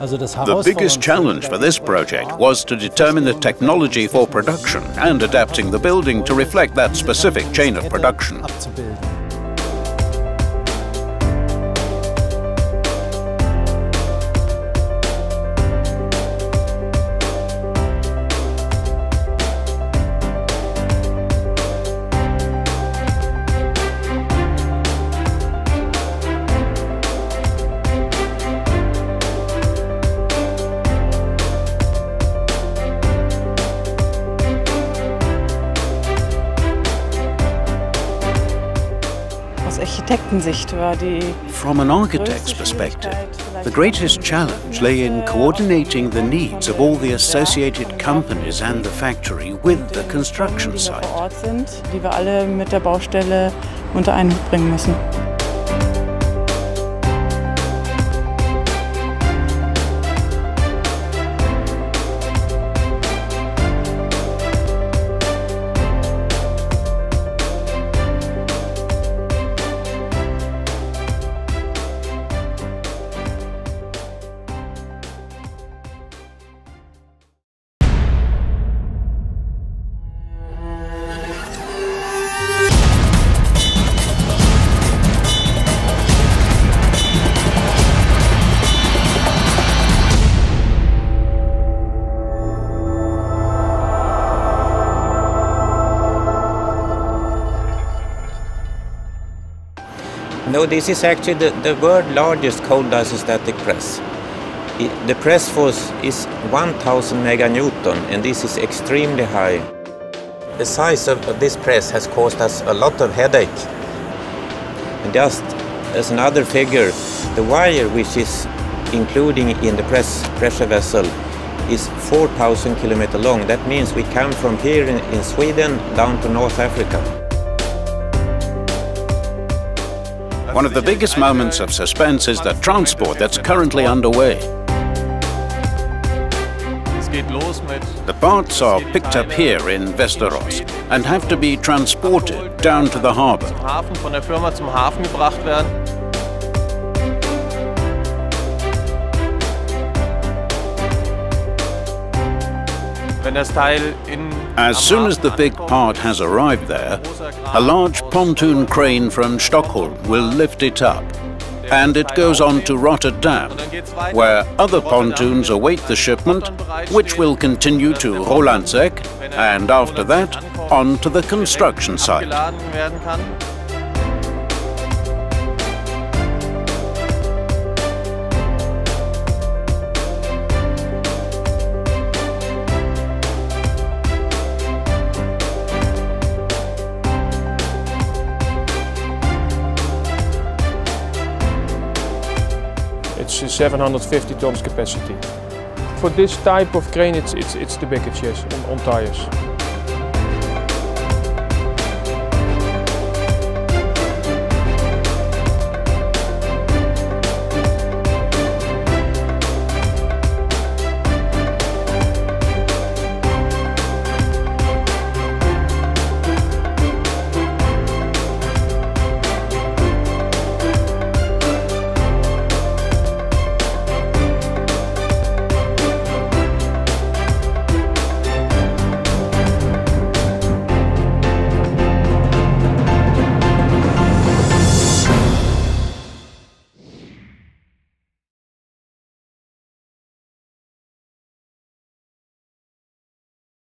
The biggest challenge for this project was to determine the technology for production and adapting the building to reflect that specific chain of production. From an architect's perspective, the greatest challenge lay in coordinating the needs of all the associated companies and the factory with the construction site. No, this is actually the world's largest cold isostatic press. The press force is 1000 meganewton, and this is extremely high. The size of this press has caused us a lot of headache. And just as another figure, the wire which is including in the pressure vessel is 4000 kilometers long. That means we come from here in Sweden down to North Africa. One of the biggest moments of suspense is the transport that's currently underway. The parts are picked up here in Vesteros and have to be transported down to the harbour. As soon as the big part has arrived there, a large pontoon crane from Stockholm will lift it up, and it goes on to Rotterdam, where other pontoons await the shipment, which will continue to Rolandseck, and after that, on to the construction site. It's 750 tons capacity. For this type of crane, it's the biggest, yes, on tires.